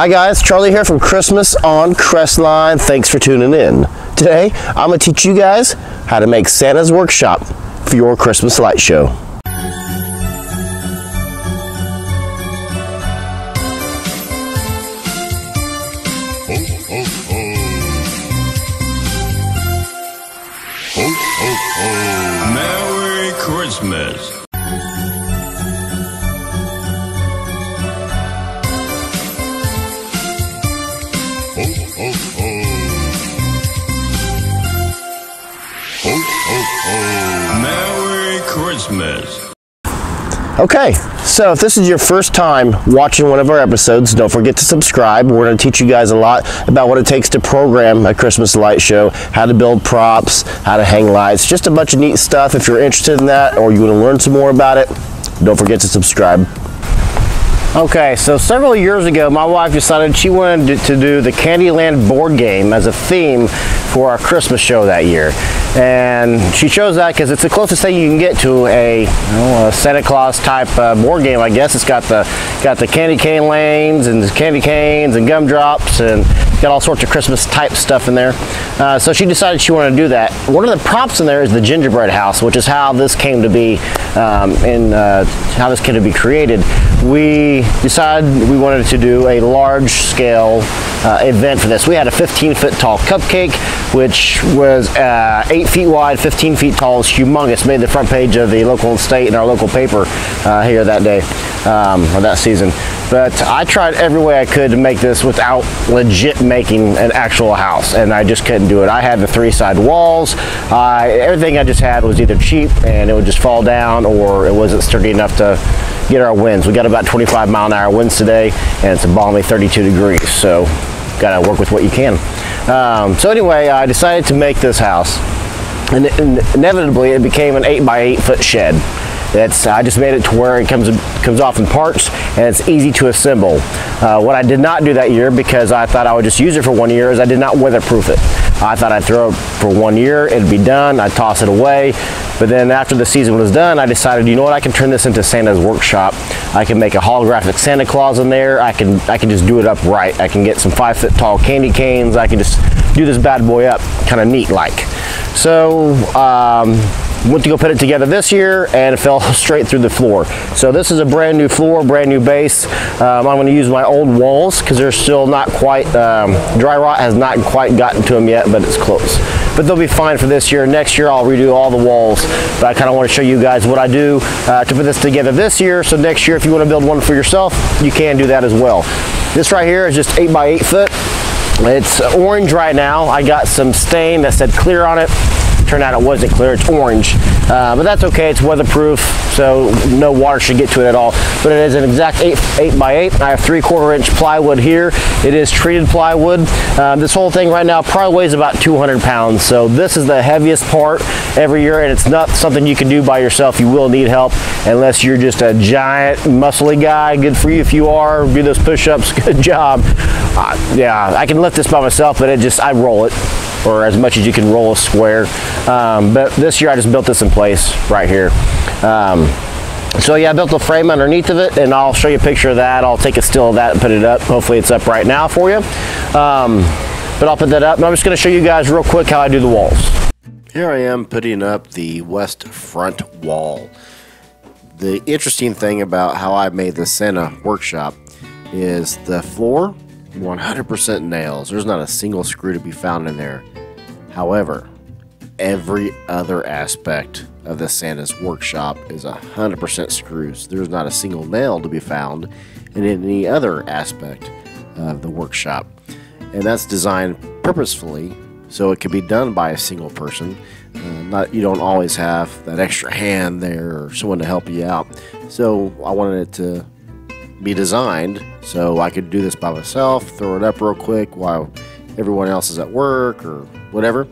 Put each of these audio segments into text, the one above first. Hi guys, Charlie here from Christmas on Crestline. Thanks for tuning in. Today, I'm going to teach you guys how to make Santa's workshop for your Christmas light show. Merry Christmas. Merry Christmas. Okay, so if this is your first time watching one of our episodes, don't forget to subscribe. We're going to teach you guys a lot about what it takes to program a Christmas light show, how to build props, how to hang lights, just a bunch of neat stuff. If you're interested in that or you want to learn some more about it, don't forget to subscribe. Okay, so several years ago, my wife decided she wanted to do the Candyland board game as a theme for our Christmas show that year. And she chose that because it's the closest thing you can get to a Santa Claus type board game, I guess. It's got the candy cane lanes and candy canes and gumdrops and got all sorts of Christmas type stuff in there. So she decided she wanted to do that. One of the props in there is the gingerbread house, which is how this came to be created. We decided we wanted to do a large scale event for this. We had a 15-foot tall cupcake, which was 8 feet wide, 15 feet tall. It's humongous. Made the front page of the local state and our local paper here that day, or that season. But I tried every way I could to make this without legit making an actual house, and I just couldn't do it. I had the three-side walls. Everything I just had was either cheap and it would just fall down, or it wasn't sturdy enough to get our winds. We got about 25-mile-an-hour winds today, and it's a balmy 32 degrees, so gotta work with what you can. So anyway, I decided to make this house, and inevitably it became an 8 by 8 foot shed. I just made it to where it comes off in parts and it's easy to assemble. What I did not do that year, because I thought I would just use it for 1 year, is I did not weatherproof it. I thought I'd throw it for 1 year, it'd be done, I'd toss it away. But then after the season was done, I decided, you know what, I can turn this into Santa's workshop. I can make a holographic Santa Claus in there. I can just do it up right. I can get some 5 foot tall candy canes. I can just do this bad boy up kind of neat like. So went to go put it together this year and it fell straight through the floor. So this is a brand new floor, brand new base. I'm going to use my old walls because they're still not quite, dry rot has not quite gotten to them yet, but it's close. But they'll be fine for this year. Next year I'll redo all the walls, but I kind of want to show you guys what I do to put this together this year. So next year if you want to build one for yourself, you can do that as well. This right here is just 8 by 8 foot. It's orange right now. I got some stain that said clear on it. Turned out it wasn't clear, it's orange, but that's okay. It's weatherproof, so no water should get to it at all. But it is an exact 8 by 8. I have 3/4 inch plywood here. It is treated plywood. This whole thing right now probably weighs about 200 pounds, so this is the heaviest part every year, and it's not something you can do by yourself. You will need help unless you're just a giant muscly guy. Good for you if you are. Do those push-ups, good job. Yeah, I can lift this by myself, but I roll it, or as much as you can roll a square. But this year I just built this in place right here. So yeah, I built the frame underneath of it, and I'll show you a picture of that. I'll take a still of that and put it up. Hopefully it's up right now for you. But I'll put that up, and I'm just gonna show you guys real quick how I do the walls. Here I am putting up the west front wall. The interesting thing about how I made the Santa workshop is the floor, 100% nails. There's not a single screw to be found in there. However, every other aspect of the Santa's workshop is 100% screws. There's not a single nail to be found in any other aspect of the workshop. And that's designed purposefully so it can be done by a single person. You don't always have that extra hand there or someone to help you out. So I wanted it to be designed so I could do this by myself, throw it up real quick while everyone else is at work or whatever.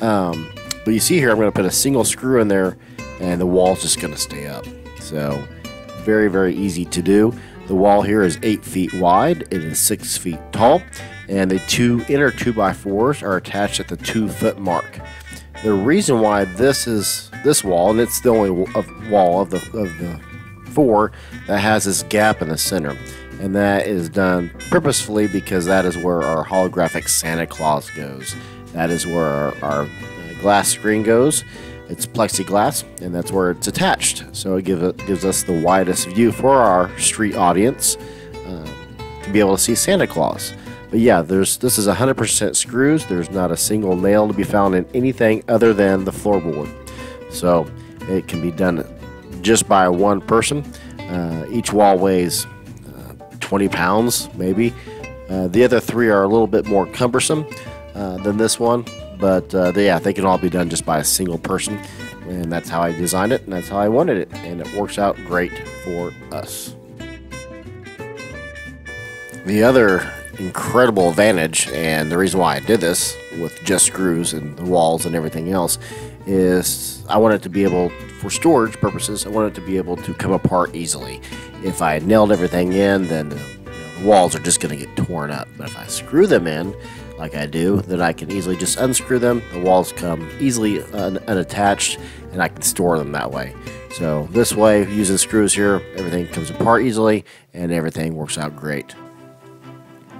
But you see here, I'm going to put a single screw in there and the wall's just going to stay up. So very, very easy to do. The wall here is 8 feet wide. It is 6 feet tall. And the two inner 2x4s are attached at the 2 foot mark. The reason why this is this wall, and it's the only wall of the four that has this gap in the center, And that is done purposefully because that is where our holographic Santa Claus goes. That is where our glass screen goes. It's plexiglass, and that's where it's attached. So it gives us the widest view for our street audience to be able to see Santa Claus. But yeah, this is 100% screws. There's not a single nail to be found in anything other than the floorboard. So it can be done just by one person. Each wall weighs 20 pounds, maybe. The other three are a little bit more cumbersome than this one. But yeah, they can all be done just by a single person. And that's how I designed it, and that's how I wanted it. And it works out great for us. The other incredible advantage, and the reason why I did this with just screws and the walls and everything else, is I wanted to be able, for storage purposes, I wanted to be able to come apart easily. If I nailed everything in, then the walls are just going to get torn up. But if I screw them in, like I do, then I can easily just unscrew them. The walls come easily unattached, and I can store them that way. So this way, using screws here, everything comes apart easily, and everything works out great.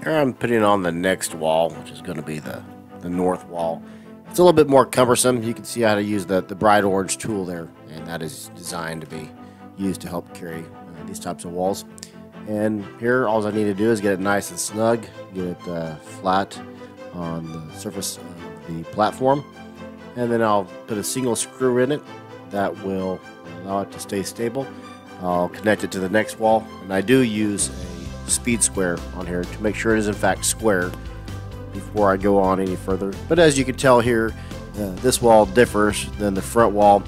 Here I'm putting on the next wall, which is going to be the north wall. It's a little bit more cumbersome. You can see how to use the bright orange tool there, and that is designed to be used to help carry these types of walls. And here, all I need to do is get it nice and snug, get it flat on the surface of the platform, and then I'll put a single screw in it that will allow it to stay stable. I'll connect it to the next wall, and I do use a speed square on here to make sure it is in fact square before I go on any further. But as you can tell here, this wall differs than the front wall,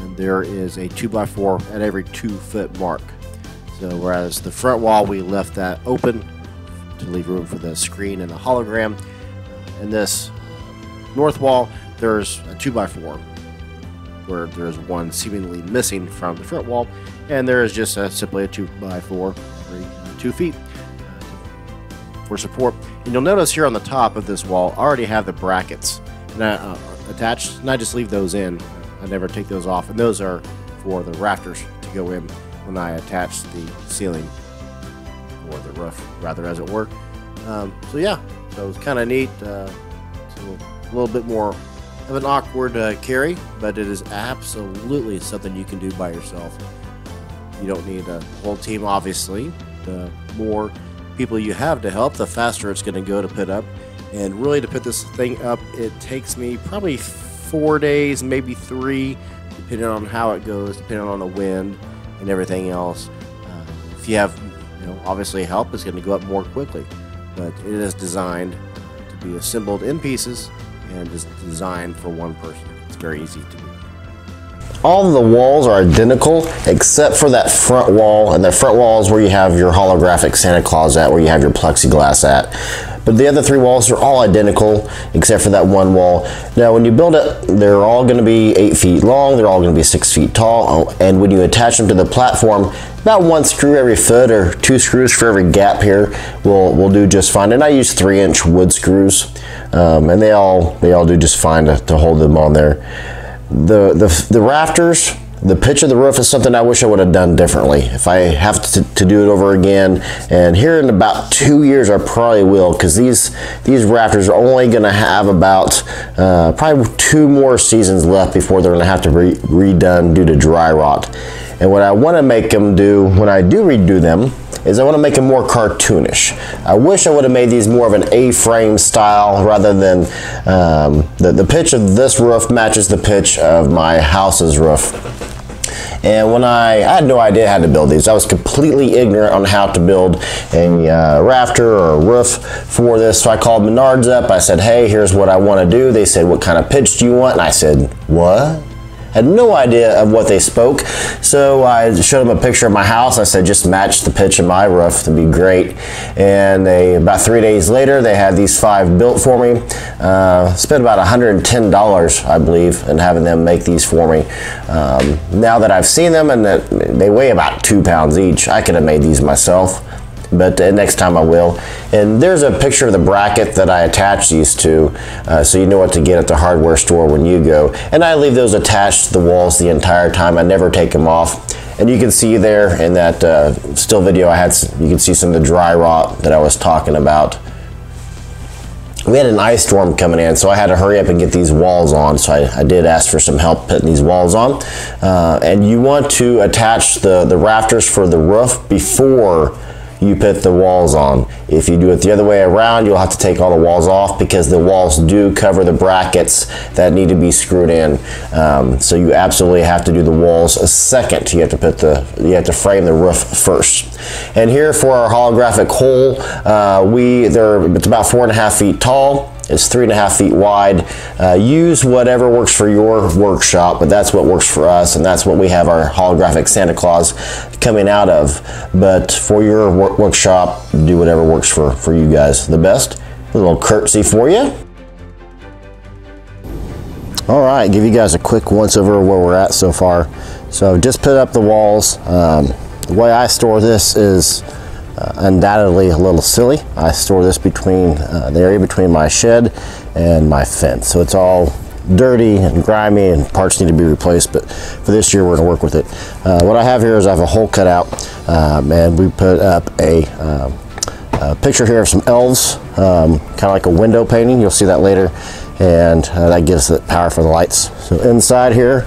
and there is a 2x4 at every 2-foot mark. So whereas the front wall, we left that open to leave room for the screen and the hologram. In this north wall, there's a 2x4 where there's one seemingly missing from the front wall, and there is just simply a 2x4 every 2 feet for support. And you'll notice here on the top of this wall, I already have the brackets and I, attached, and I just leave those in. I never take those off, and those are for the rafters to go in when I attach the ceiling, or the roof rather, as it were. So yeah, so it was kind of neat. So a little bit more of an awkward carry, but it is absolutely something you can do by yourself. You don't need a whole team, obviously. The more people you have to help, the faster it's going to go to put up. And really, to put this thing up, it takes me probably 4 days, maybe 3, depending on how it goes, depending on the wind and everything else. If you have obviously help, is going to go up more quickly, but it is designed to be assembled in pieces and is designed for one person. It's very easy to do. All of the walls are identical except for that front wall, and the front wall is where you have your holographic Santa Claus at, where you have your plexiglass at. But the other 3 walls are all identical except for that one wall. Now when you build it, they're all going to be 8 feet long, they're all going to be 6 feet tall, and when you attach them to the platform, about 1 screw every foot or 2 screws for every gap here will do just fine. And I use 3-inch wood screws, and they all do just fine to hold them on there. The rafters, the pitch of the roof is something I wish I would have done differently if I have to do it over again. And here in about 2 years, I probably will, because these rafters are only going to have about probably 2 more seasons left before they're going to have to be redone due to dry rot. And what I want to make them do when I do redo them is I want to make them more cartoonish. I wish I would have made these more of an A-frame style rather than the pitch of this roof matches the pitch of my house's roof. And when I had no idea how to build these, I was completely ignorant on how to build a rafter or a roof for this. So I called Menards up. I said, hey, here's what I want to do. They said, what kind of pitch do you want? And I said, what? Had no idea of what they spoke. So I showed them a picture of my house. I said, just match the pitch of my roof, that'd be great. And they, about 3 days later, they had these 5 built for me. Spent about $110, I believe, in having them make these for me. Now that I've seen them, and that they weigh about 2 pounds each, I could have made these myself, but next time I will. And there's a picture of the bracket that I attach these to, so you know what to get at the hardware store when you go. And I leave those attached to the walls the entire time. I never take them off. And you can see there in that still video I had, you can see some of the dry rot that I was talking about. We had an ice storm coming in, so I had to hurry up and get these walls on. So I did ask for some help putting these walls on. And you want to attach the rafters for the roof before you put the walls on. If you do it the other way around, you'll have to take all the walls off because the walls do cover the brackets that need to be screwed in. So you absolutely have to do the walls a second. You have to put the, you have to frame the roof first. And here for our holographic hole, it's about 4.5 feet tall. It's 3.5 feet wide. Use whatever works for your workshop, but that's what works for us, and that's what we have our holographic Santa Claus coming out of. But for your workshop, do whatever works for you guys the best. A little curtsy for you. All right, give you guys a quick once over where we're at so far. So I've just put up the walls. The way I store this is undoubtedly a little silly. I store this between the area between my shed and my fence. So it's all dirty and grimy and parts need to be replaced, but for this year we're going to work with it. What I have here is I have a hole cut out, and we put up a picture here of some elves, kind of like a window painting. You'll see that later, and that gives it power for the lights. So inside here,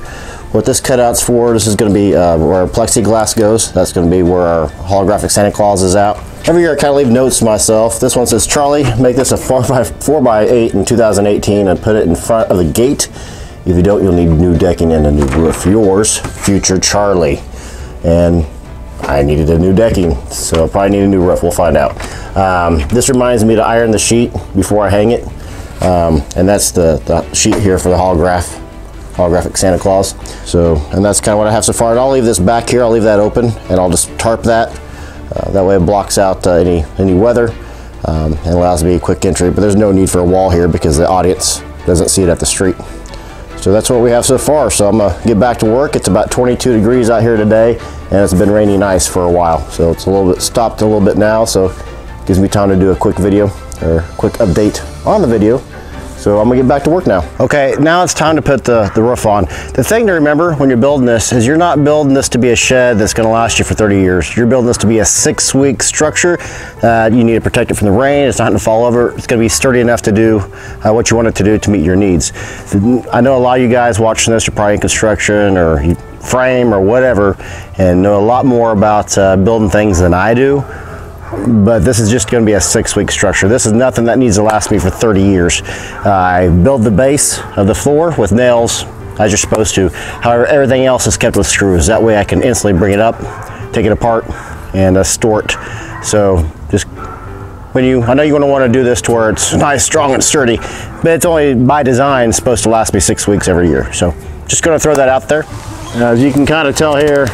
what this cutout's for, this is going to be where our plexiglass goes. That's going to be where our holographic Santa Claus is out. Every year I kind of leave notes to myself. This one says, Charlie, make this a 4x8 in 2018 and put it in front of the gate. If you don't, you'll need new decking and a new roof. Yours, future Charlie. And I needed a new decking, so I probably need a new roof. We'll find out. This reminds me to iron the sheet before I hang it. And that's the sheet here for the holographic Santa Claus. So, and that's kind of what I have so far. And I'll leave this back here. I'll leave that open and I'll just tarp that. That way it blocks out any weather and allows me a quick entry. But there's no need for a wall here because the audience doesn't see it at the street. So that's what we have so far. So I'm gonna get back to work. It's about 22 degrees out here today and it's been rainy and ice for a while. So it's a little bit stopped a little bit now. So it gives me time to do a quick video or a quick update on the video. So I'm gonna get back to work now. Okay, now it's time to put the roof on. The thing to remember when you're building this is you're not building this to be a shed that's gonna last you for 30 years. You're building this to be a 6-week structure. You need to protect it from the rain. It's not gonna fall over. It's gonna be sturdy enough to do what you want it to do to meet your needs. I know a lot of you guys watching this are probably in construction or frame or whatever and know a lot more about building things than I do. But this is just going to be a 6-week structure. This is nothing that needs to last me for 30 years. I build the base of the floor with nails as you're supposed to. However, everything else is kept with screws. That way I can instantly bring it up, take it apart, and store it. So just when you, I know you're going to want to do this to where it's nice, strong, and sturdy, but it's only by design supposed to last me 6 weeks every year. So just going to throw that out there. As you can kind of tell here,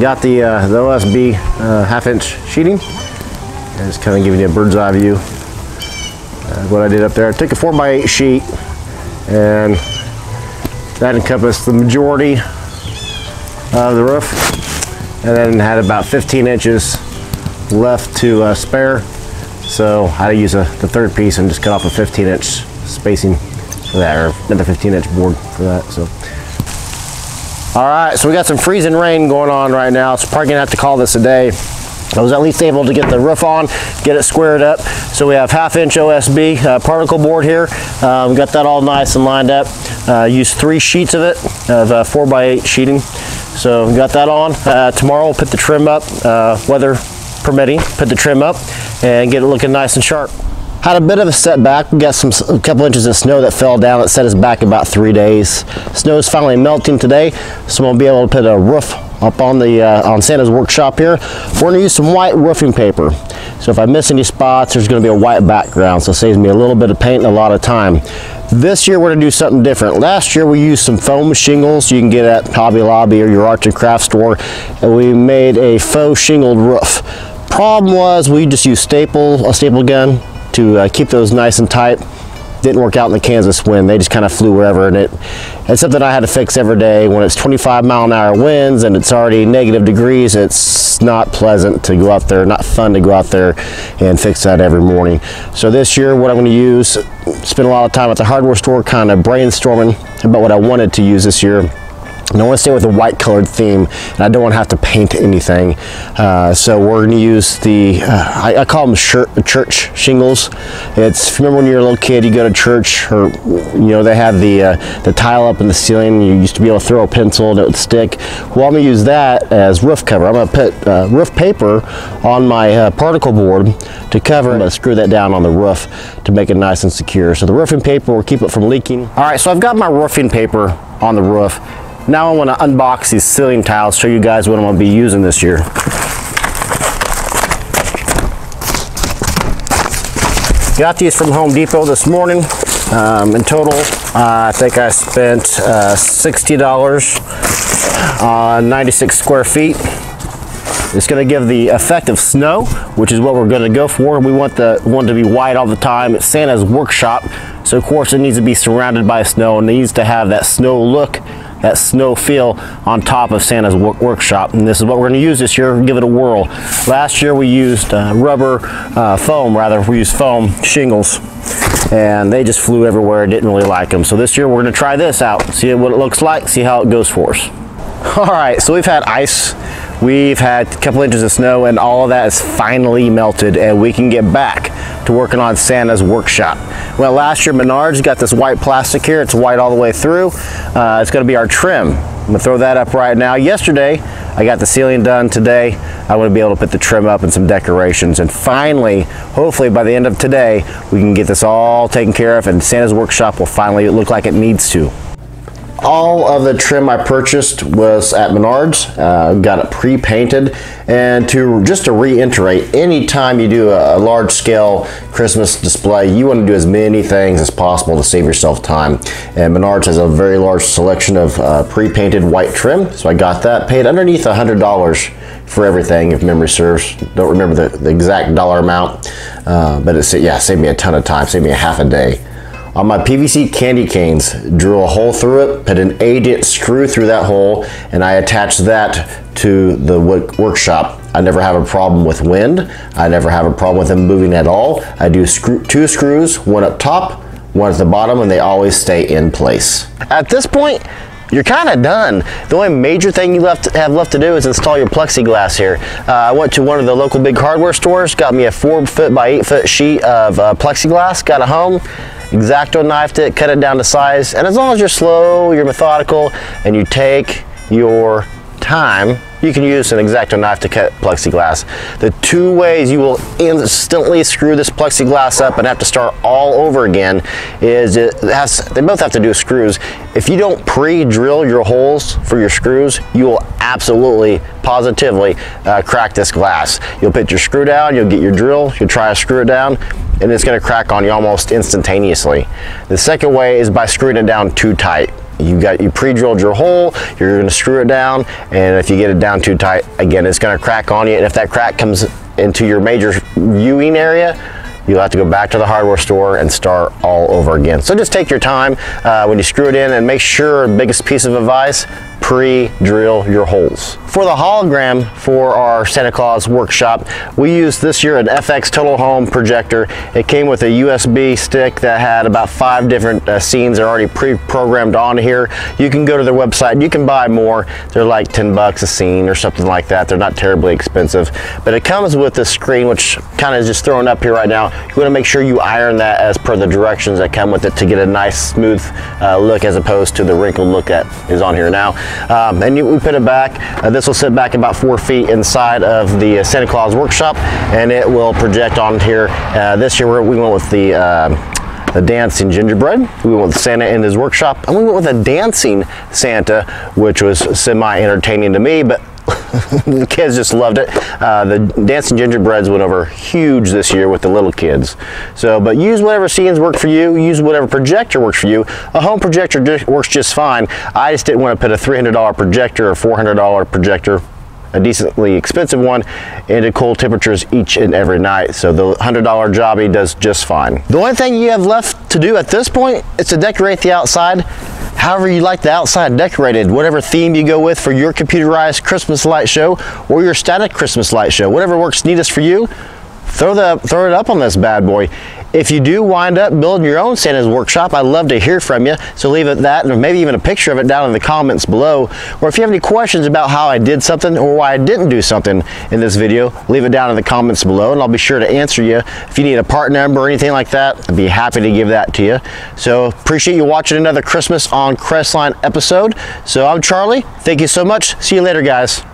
got the OSB half-inch sheeting. And just kind of giving you a bird's eye view. What I did up there, I took a 4x8 sheet, and that encompassed the majority of the roof, and then had about 15 inches left to spare. So I used the third piece and just cut off a 15-inch spacing for that, or another 15-inch board for that. So. All right, so we got some freezing rain going on right now. It's probably gonna have to call this a day. I was at least able to get the roof on, get it squared up. So we have 1/2-inch OSB particle board here. We got that all nice and lined up. Used 3 sheets of it, of 4x8 sheeting. So we got that on. Tomorrow we'll put the trim up, weather permitting, put the trim up and get it looking nice and sharp. Had a bit of a setback. We got a couple inches of snow that fell down. It set us back about 3 days. Snow's finally melting today, so we'll be able to put a roof up on the on Santa's workshop here. We're gonna use some white roofing paper. So if I miss any spots, there's gonna be a white background, so it saves me a little bit of paint and a lot of time. This year we're gonna do something different. Last year we used some foam shingles you can get at Hobby Lobby or your art and craft store, and we made a faux shingled roof. Problem was we just used a staple gun to keep those nice and tight. Didn't work out in the Kansas wind. They just kind of flew wherever, and it's something I had to fix every day when it's 25-mile-an-hour winds and it's already -degrees. It's not pleasant to go out there, not fun to go out there and fix that every morning. So this year what I'm going to use, spend a lot of time at the hardware store kind of brainstorming about what I wanted to use this year. And I want to stay with a white colored theme, and I don't want to have to paint anything. So we're going to use the, I call them church shingles. It's, if you remember when you were a little kid, you go to church, or, you know, they had the tile up in the ceiling. You used to be able to throw a pencil and it would stick. Well, I'm going to use that as roof cover. I'm going to put roof paper on my particle board to cover. I'm going to screw that down on the roof to make it nice and secure. So the roofing paper will keep it from leaking. All right, so I've got my roofing paper on the roof. Now I want to unbox these ceiling tiles, show you guys what I'm going to be using this year. Got these from Home Depot this morning. In total, I think I spent $60 on 96 square feet. It's going to give the effect of snow, which is what we're going to go for. We want the one to be white all the time. It's Santa's workshop, so of course it needs to be surrounded by snow, and it needs to have that snow look, that snow feel on top of Santa's workshop. And this is what we're going to use this year. Give it a whirl. Last year we used foam shingles, and they just flew everywhere. I didn't really like them. So this year we're going to try this out, see what it looks like, see how it goes for us. All right, so we've had ice, we've had a couple inches of snow, and all of that is finally melted, and we can get back to working on Santa's workshop. Well, last year Menards got this white plastic here. It's white all the way through. It's going to be our trim. I'm going to throw that up right now. Yesterday I got the ceiling done. Today I want to be able to put the trim up and some decorations, and finally, hopefully by the end of today, we can get this all taken care of, and Santa's workshop will finally look like it needs to. All of the trim I purchased was at Menards. Got it pre-painted, and just to reiterate, anytime you do a large-scale Christmas display, you want to do as many things as possible to save yourself time. And Menards has a very large selection of pre-painted white trim, so I got that. Paid underneath $100 for everything, if memory serves. Don't remember the exact dollar amount, but it saved me a ton of time. Saved me a half a day. On my PVC candy canes, drill a hole through it, put an 8-inch screw through that hole, and I attach that to the workshop. I never have a problem with wind. I never have a problem with them moving at all. I do two screws, one up top, one at the bottom, and they always stay in place. At this point, you're kind of done. The only major thing you have left to do is install your plexiglass here. I went to one of the local big hardware stores, got me a 4-foot by 8-foot sheet of plexiglass, got it home, X-Acto knifed it, cut it down to size, and as long as you're slow, you're methodical, and you take your time, you can use an X-Acto knife to cut plexiglass. The two ways you will instantly screw this plexiglass up and have to start all over again is they both have to do with screws. If you don't pre-drill your holes for your screws, you will absolutely, positively crack this glass. You'll put your screw down, you'll get your drill, you'll try to screw it down, and it's going to crack on you almost instantaneously. The second way is by screwing it down too tight. You pre-drilled your hole, you're going to screw it down, and if you get it down too tight, again, it's going to crack on you, and if that crack comes into your major viewing area, you'll have to go back to the hardware store and start all over again. So just take your time when you screw it in, and make sure, biggest piece of advice, pre-drill your holes. For the hologram for our Santa Claus workshop, we used this year an FX Total Home projector. It came with a USB stick that had about 5 different scenes that are already pre-programmed on here. You can go to their website, you can buy more. They're like $10 a scene or something like that. They're not terribly expensive, but it comes with this screen, which kind of is just thrown up here right now. You want to make sure you iron that as per the directions that come with it to get a nice smooth look, as opposed to the wrinkled look that is on here now. We put it back. This will sit back about 4 feet inside of the Santa Claus workshop, and it will project on here. This year we went with the dancing gingerbread, we went with Santa in his workshop, and we went with a dancing Santa, which was semi-entertaining to me, but the kids just loved it. The dancing gingerbreads went over huge this year with the little kids. So, but use whatever scenes work for you. Use whatever projector works for you. A home projector works just fine. I just didn't want to put a $300 projector or $400 projector, a decently expensive one, into cold temperatures each and every night. So the $100 jobby does just fine. The only thing you have left to do at this point is to decorate the outside however you like the outside decorated, whatever theme you go with for your computerized Christmas light show or your static Christmas light show, whatever works neatest for you. Throw it up on this bad boy. If you do wind up building your own Santa's workshop, I'd love to hear from you. So leave it that, and maybe even a picture of it down in the comments below. Or if you have any questions about how I did something or why I didn't do something in this video, leave it down in the comments below and I'll be sure to answer you. If you need a part number or anything like that, I'd be happy to give that to you. So appreciate you watching another Christmas on Crestline episode. So I'm Charlie. Thank you so much. See you later, guys.